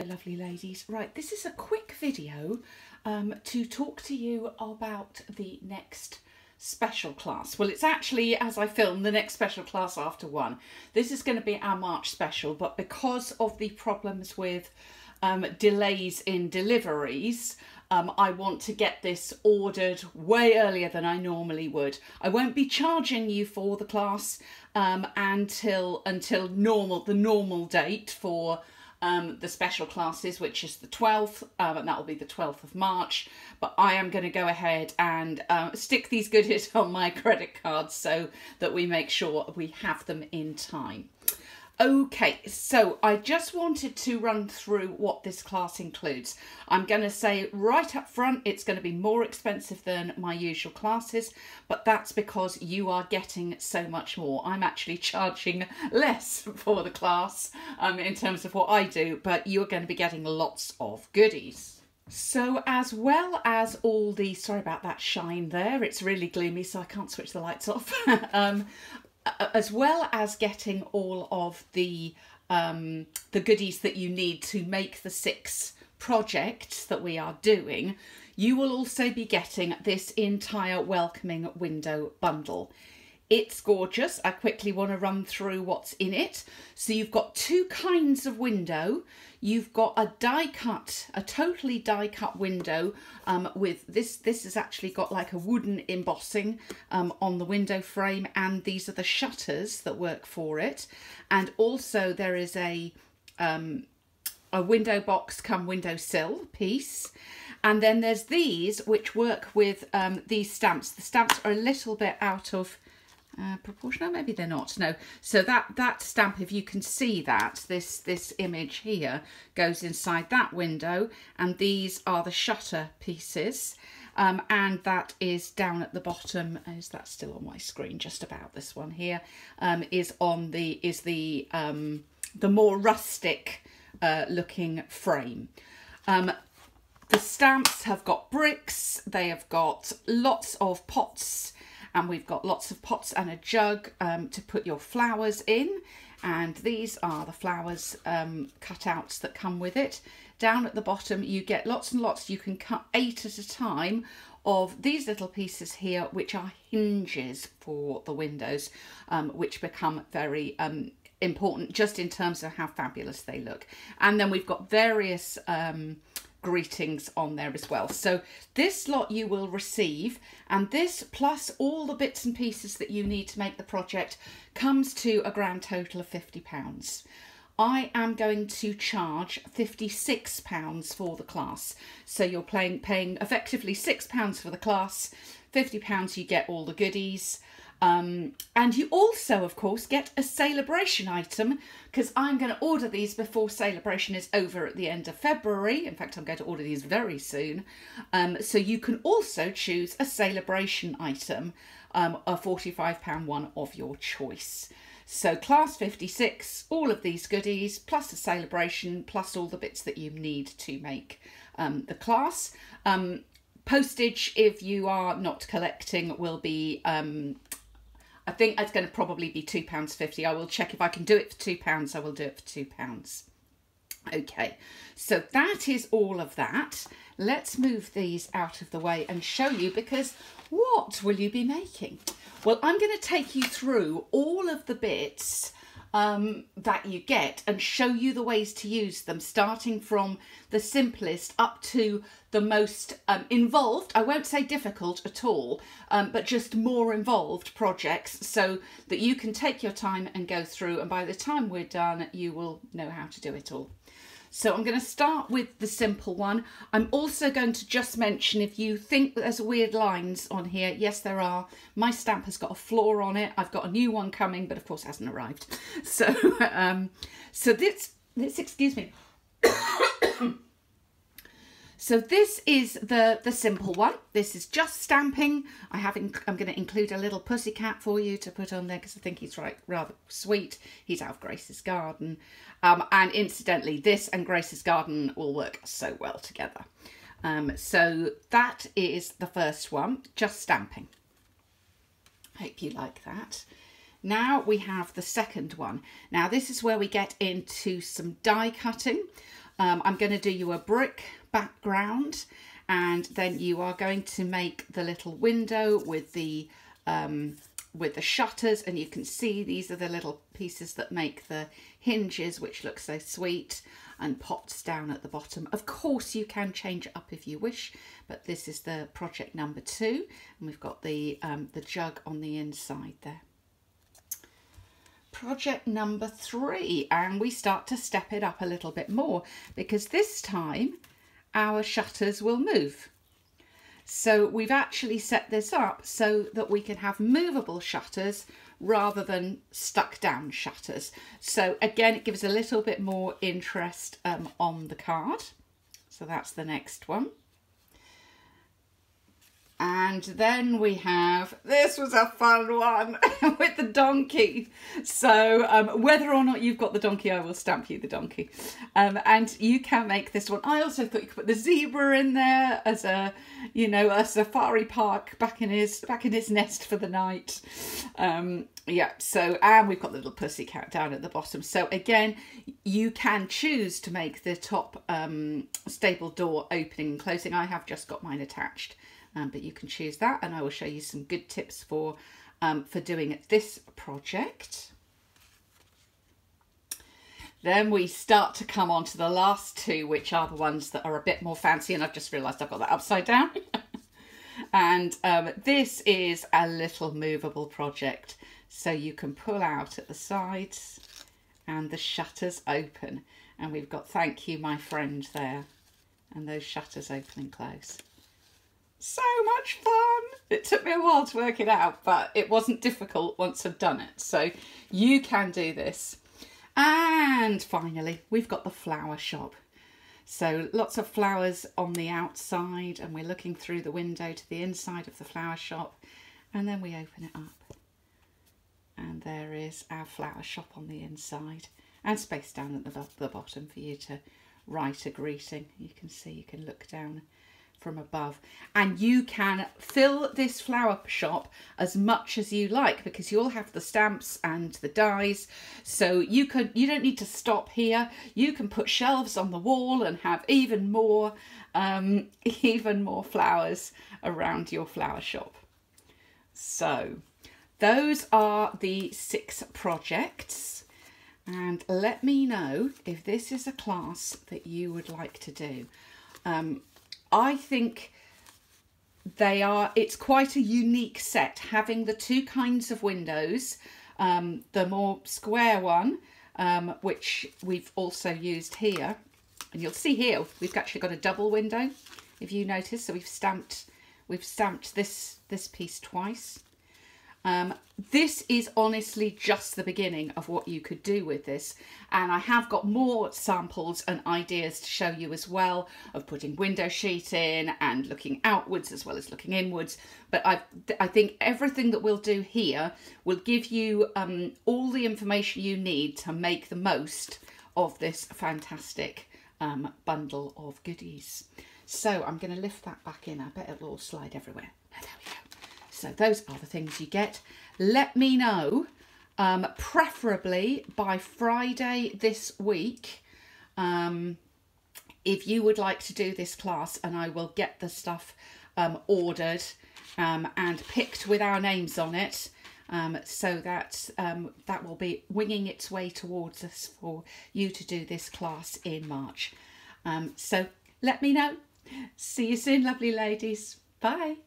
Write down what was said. Hello lovely ladies. Right, this is a quick video to talk to you about the next special class. Well, it's actually, as I film, the next special class after one. This is going to be our March special, but because of the problems with delays in deliveries, I want to get this ordered way earlier than I normally would. I won't be charging you for the class until the normal date for the special classes, which is the 12th, and that will be the 12th of March. But I am going to go ahead and stick these goodies on my credit card so that we make sure we have them in time. Okay, so I just wanted to run through what this class includes. I'm going to say right up front, it's going to be more expensive than my usual classes, but that's because you are getting so much more. I'm actually charging less for the class in terms of what I do, but you're going to be getting lots of goodies. So as well as all the, sorry about that shine there, it's really gloomy so I can't switch the lights off. As well as getting all of the goodies that you need to make the 6 projects that we are doing, you will also be getting this entire welcoming window bundle. It's gorgeous. I quickly want to run through what's in it. So you've got 2 kinds of window. You've got a die cut, a totally die cut window with this has actually got like a wooden embossing on the window frame, and these are the shutters that work for it. And also there is a window box come windowsill piece. And then there's these which work with these stamps. The stamps are a little bit out of proportional, maybe they're not, no. So that stamp, if you can see that, this image here goes inside that window, and these are the shutter pieces, and that is down at the bottom. Is that still on my screen? Just about. This one here is the more rustic looking frame. The stamps have got bricks, they have got lots of pots, and we've got lots of pots and a jug to put your flowers in. And these are the flowers cutouts that come with it. Down at the bottom, you get lots and lots. You can cut 8 at a time of these little pieces here, which are hinges for the windows, which become very important just in terms of how fabulous they look. And then we've got various greetings on there as well. So this lot you will receive, and this plus all the bits and pieces that you need to make the project comes to a grand total of £50. I am going to charge £56 for the class. So you're paying effectively £6 for the class, £50 you get all the goodies. And you also, of course, get a celebration item, because I'm going to order these before celebration is over at the end of February. In fact, I'm going to order these very soon. So you can also choose a celebration item, a £45 one of your choice. So class 56, all of these goodies, plus a celebration, plus all the bits that you need to make the class. Postage, if you are not collecting, will be... I think it's going to probably be £2.50. I will check if I can do it for £2. I will do it for £2. Okay, so that is all of that. Let's move these out of the way and show you, because what will you be making? Well, I'm going to take you through all of the bits that you get and show you the ways to use them, starting from the simplest up to the most involved, I won't say difficult at all, but just more involved projects, so that you can take your time and go through, and by the time we're done you will know how to do it all. So I'm going to start with the simple one. I'm also going to just mention, if you think that there's weird lines on here, yes there are. My stamp has got a flaw on it. I've got a new one coming, but of course it hasn't arrived. So, so this excuse me. So this is the simple one. This is just stamping. I'm going to include a little pussycat for you to put on there, because I think he's rather sweet. He's out of Grace's garden. And incidentally, this and Grace's garden will work so well together. So that is the first one, just stamping. Hope you like that. Now we have the second one. Now this is where we get into some die cutting. I'm going to do you a brick background, and then you are going to make the little window with the shutters, and you can see these are the little pieces that make the hinges, which look so sweet, and pots down at the bottom. Of course you can change it up if you wish, but this is the project number 2, and we've got the jug on the inside there. Project number 3, and we start to step it up a little bit more, because this time our shutters will move. So we've actually set this up so that we can have movable shutters rather than stuck down shutters. So again, it gives a little bit more interest on the card. So that's the next one. And then we have, this was a fun one with the donkey. So whether or not you've got the donkey, I will stamp you the donkey. And you can make this one. I also thought you could put the zebra in there as a, you know, a safari park back in his nest for the night. Yeah, so, and we've got the little pussycat down at the bottom. So again, you can choose to make the top stable door opening and closing. I have just got mine attached. But you can choose that, and I will show you some good tips for doing this project. Then we start to come on to the last two, which are the ones that are a bit more fancy, and I've just realised I've got that upside down. And this is a little movable project, so you can pull out at the sides and the shutters open, and we've got "Thank you, my friend" there, and those shutters open and close. So much fun. It took me a while to work it out, but it wasn't difficult once I've done it. So you can do this. And finally, we've got the flower shop. So lots of flowers on the outside, and we're looking through the window to the inside of the flower shop. And then we open it up, and there is our flower shop on the inside, and space down at the bottom for you to write a greeting. You can see, you can look down from above, and you can fill this flower shop as much as you like, because you'll have the stamps and the dies, so you don't need to stop here. You can put shelves on the wall and have even more flowers around your flower shop. So those are the 6 projects, and let me know if this is a class that you would like to do. I think it's quite a unique set, having the 2 kinds of windows, the more square one, which we've also used here. And you'll see here, we've actually got a double window, if you notice. So we've stamped this piece twice. This is honestly just the beginning of what you could do with this, and I have got more samples and ideas to show you as well, of putting window sheet in and looking outwards as well as looking inwards. But I think everything that we'll do here will give you all the information you need to make the most of this fantastic bundle of goodies. So I'm going to lift that back in. I bet it'll all slide everywhere. There we go. So those are the things you get. Let me know, preferably by Friday this week, if you would like to do this class, and I will get the stuff ordered and picked with our names on it, so that that will be winging its way towards us for you to do this class in March. So let me know. See you soon, lovely ladies. Bye.